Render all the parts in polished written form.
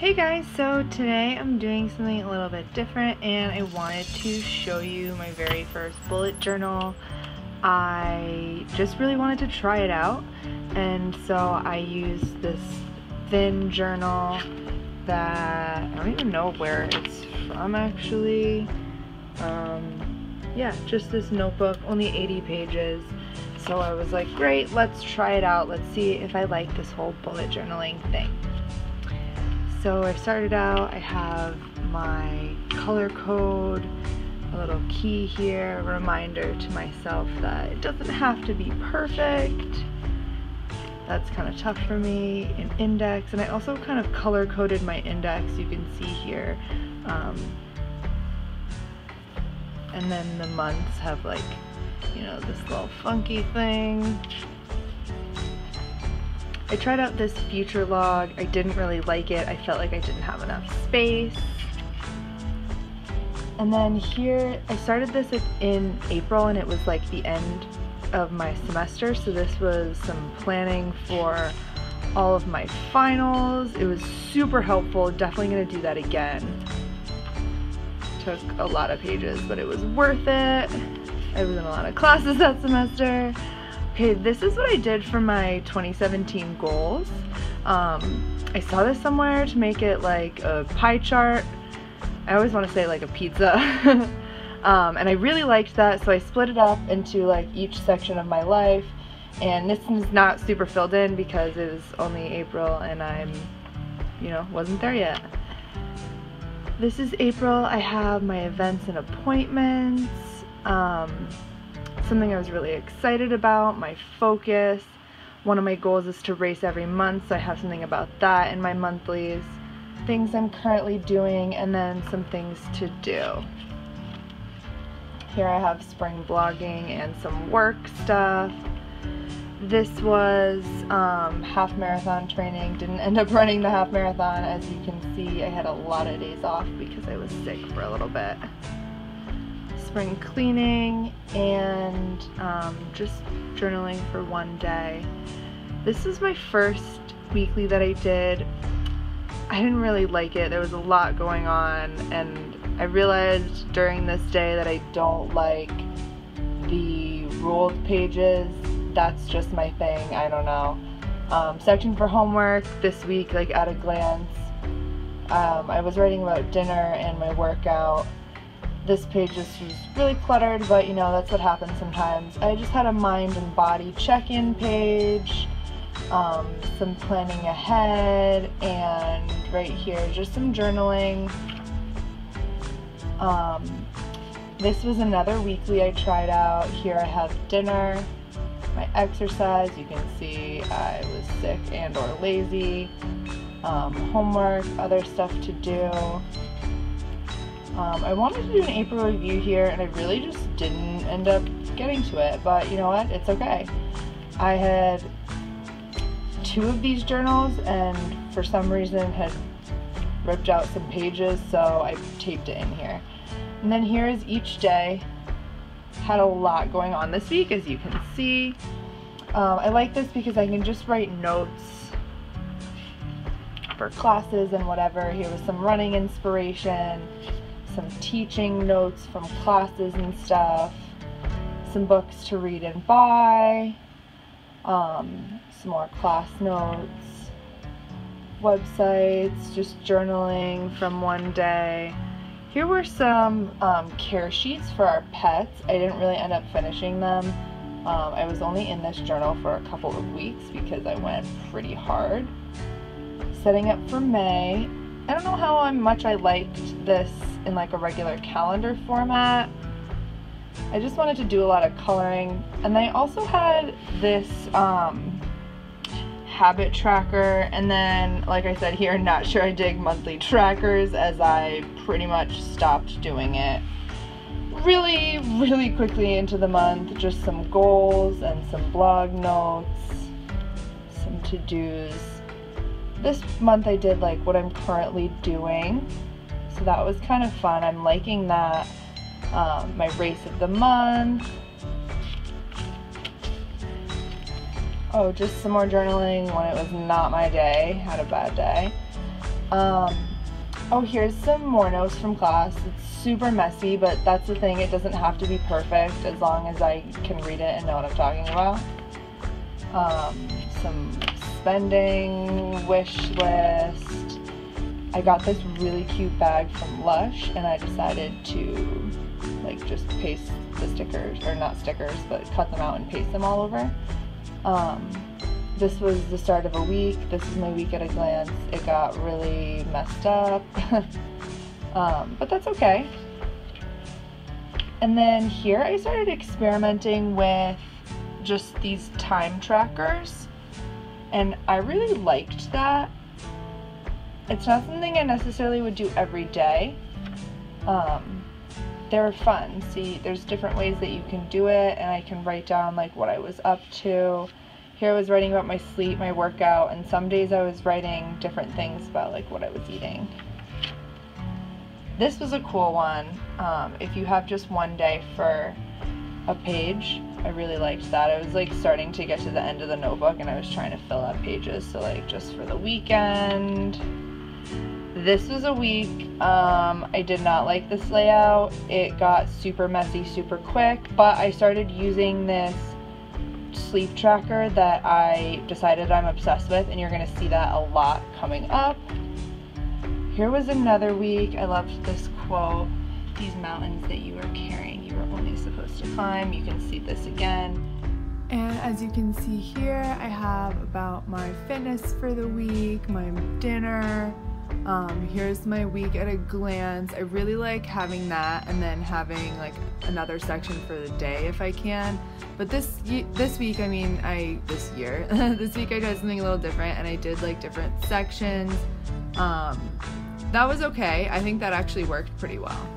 Hey guys, so today I'm doing something a little bit different and I wanted to show you my very first bullet journal. I just really wanted to try it out, and so I used this thin journal that I don't even know where it's from actually. Yeah, just this notebook, only 80 pages. So I was like, great, let's try it out. Let's see if I like this whole bullet journaling thing. So I started out, I have my color code, a little key here, a reminder to myself that it doesn't have to be perfect. That's kind of tough for me. An index, and I also kind of color coded my index, you can see here. And then the months have, like, you know, this little funky thing. I tried out this future log. I didn't really like it. I felt like I didn't have enough space. And then here, I started this in April and it was like the end of my semester. So this was some planning for all of my finals. It was super helpful. Definitely gonna do that again. Took a lot of pages, but it was worth it. I was in a lot of classes that semester. Okay, this is what I did for my 2017 goals. I saw this somewhere to make it like a pie chart. I always want to say like a pizza. And I really liked that, so I split it up into like each section of my life. And this is not super filled in because it was only April and I'm, you know, wasn't there yet. This is April. I have my events and appointments. Something I was really excited about, my focus. One of my goals is to race every month, so I have something about that in my monthlies. Things I'm currently doing, and then some things to do. Here I have spring blogging and some work stuff. This was half marathon training. Didn't end up running the half marathon. As you can see, I had a lot of days off because I was sick for a little bit. Spring cleaning and just journaling for one day. This is my first weekly that I did. I didn't really like it. There was a lot going on, and I realized during this day that I don't like the ruled pages. That's just my thing. I don't know. Section for homework this week, like at a glance. I was writing about dinner and my workout. This page just was really cluttered, but you know, that's what happens sometimes. I just had a mind and body check-in page, some planning ahead, and right here, just some journaling. This was another weekly I tried out. Here I have dinner, my exercise. You can see I was sick and or lazy, homework, other stuff to do. I wanted to do an April review here, and I really just didn't end up getting to it, but you know what, it's okay. I had two of these journals, and for some reason had ripped out some pages, so I taped it in here. And then here is each day. Had a lot going on this week, as you can see. I like this because I can just write notes for classes and whatever. Here was some running inspiration. Some teaching notes from classes and stuff, some books to read and buy, some more class notes, websites, just journaling from one day. Here were some care sheets for our pets. I didn't really end up finishing them. I was only in this journal for a couple of weeks because I went pretty hard. Setting up for May. I don't know how much I liked this in like a regular calendar format. I just wanted to do a lot of coloring. And I also had this habit tracker, and then like I said here, not sure I dig monthly trackers as I pretty much stopped doing it really quickly into the month. Just some goals and some blog notes, some to-dos. This month I did like what I'm currently doing, so that was kind of fun. I'm liking that. My race of the month. Oh, just some more journaling when it was not my day, had a bad day. Oh, here's some more notes from class. It's super messy, but that's the thing. It doesn't have to be perfect as long as I can read it and know what I'm talking about. Some spending, wish list. I got this really cute bag from Lush, and I decided to like just paste the stickers, or not stickers, but cut them out and paste them all over. This was the start of a week. This is my week at a glance. It got really messed up, but that's okay. And then here I started experimenting with just these time trackers, and I really liked that. It's not something I necessarily would do every day. They're fun. See, there's different ways that you can do it, and I can write down like what I was up to. Here I was writing about my sleep, my workout, and some days I was writing different things about like what I was eating. This was a cool one. If you have just one day for a page, I really liked that. I was like starting to get to the end of the notebook and I was trying to fill out pages, so like just for the weekend. This was a week. I did not like this layout. It got super messy super quick, but I started using this sleep tracker that I decided I'm obsessed with, and you're going to see that a lot coming up. Here was another week. I loved this quote. These mountains that you are carrying, you were only supposed to climb. You can see this again. And as you can see here, I have about my fitness for the week, my dinner. Here's my week at a glance. I really like having that, and then having like another section for the day if I can. But this week I tried something a little different, and I did like different sections. That was okay. I think that actually worked pretty well.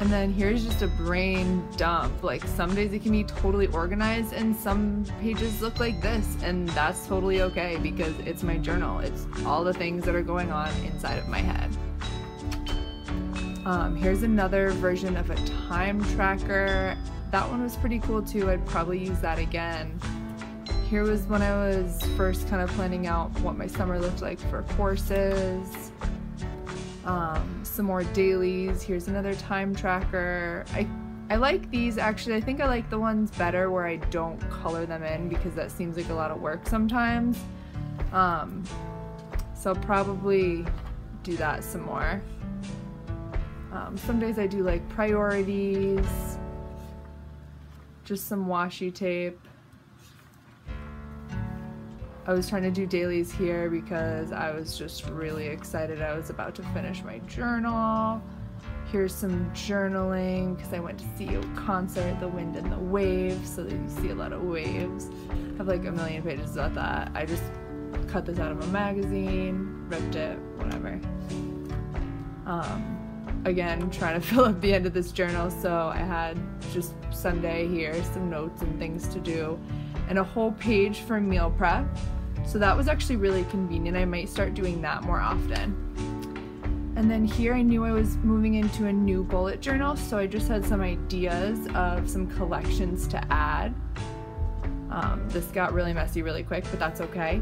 And then here's just a brain dump. Like some days it can be totally organized and some pages look like this, and that's totally okay because it's my journal. It's all the things that are going on inside of my head. Here's another version of a time tracker. That one was pretty cool too. I'd probably use that again. Here was when I was first kind of planning out what my summer looked like for courses. Some more dailies. Here's another time tracker. I like these actually. I think I like the ones better where I don't color them in because that seems like a lot of work sometimes. So I'll probably do that some more. Some days I do like priorities, just some washi tape. I was trying to do dailies here because I was just really excited. I was about to finish my journal. Here's some journaling because I went to see a concert, The Wind and the Waves, so that you see a lot of waves. I have like a million pages about that. I just cut this out of a magazine, ripped it, whatever. Again, trying to fill up the end of this journal, so I had just Sunday here, some notes and things to do, and a whole page for meal prep. So that was actually really convenient. I might start doing that more often. And then here I knew I was moving into a new bullet journal, so I just had some ideas of some collections to add. This got really messy really quick, but that's okay.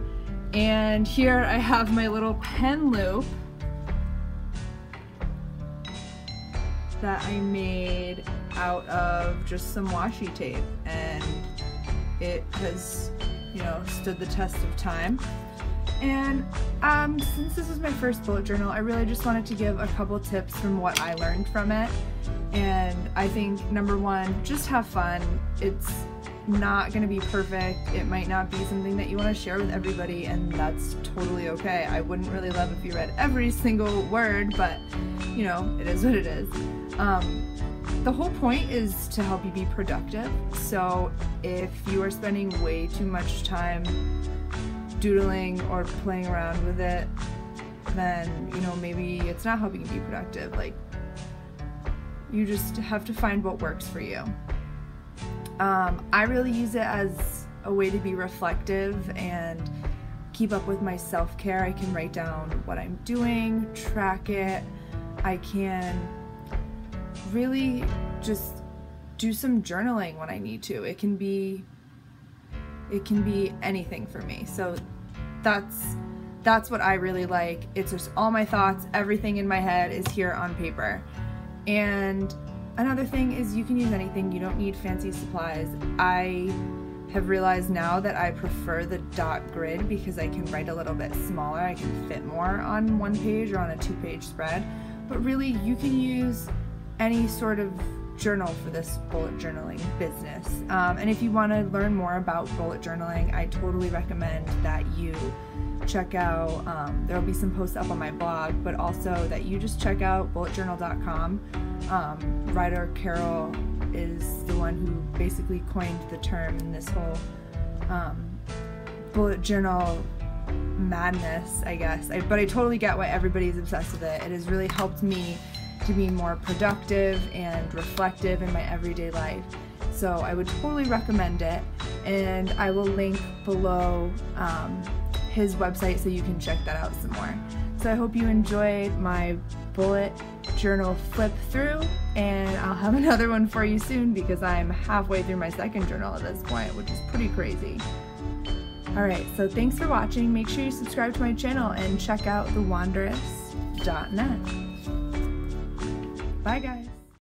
And here I have my little pen loop that I made out of just some washi tape, and it has, you know, stood the test of time. And since this was my first bullet journal, I really just wanted to give a couple tips from what I learned from it. And I think #1, just have fun. It's not going to be perfect. It might not be something that you want to share with everybody, and that's totally okay. I wouldn't really love if you read every single word, but you know, it is what it is. The whole point is to help you be productive. So if you are spending way too much time doodling or playing around with it, then, you know, maybe it's not helping you be productive. Like, you just have to find what works for you. I really use it as a way to be reflective and keep up with my self-care. I can write down what I'm doing, track it. I can really just do some journaling when I need to. It can be anything for me. So that's That's what I really like. It's just all my thoughts, everything in my head is here on paper. And another thing is you can use anything. You don't need fancy supplies. I have realized now that I prefer the dot grid because I can write a little bit smaller. I can fit more on one page or on a two-page spread. But really, you can use any sort of journal for this bullet journaling business. And if you want to learn more about bullet journaling, I totally recommend that you check out, there will be some posts up on my blog, but also that you just check out bulletjournal.com. Ryder Carroll is the one who basically coined the term in this whole bullet journal madness, I guess. But I totally get why everybody's obsessed with it. It has really helped me to be more productive and reflective in my everyday life. So I would totally recommend it, and I will link below his website so you can check that out some more. So I hope you enjoyed my bullet journal flip through, and I'll have another one for you soon because I'm halfway through my second journal at this point, which is pretty crazy. Alright, so thanks for watching. Make sure you subscribe to my channel and check out thewanderess.net. Bye guys!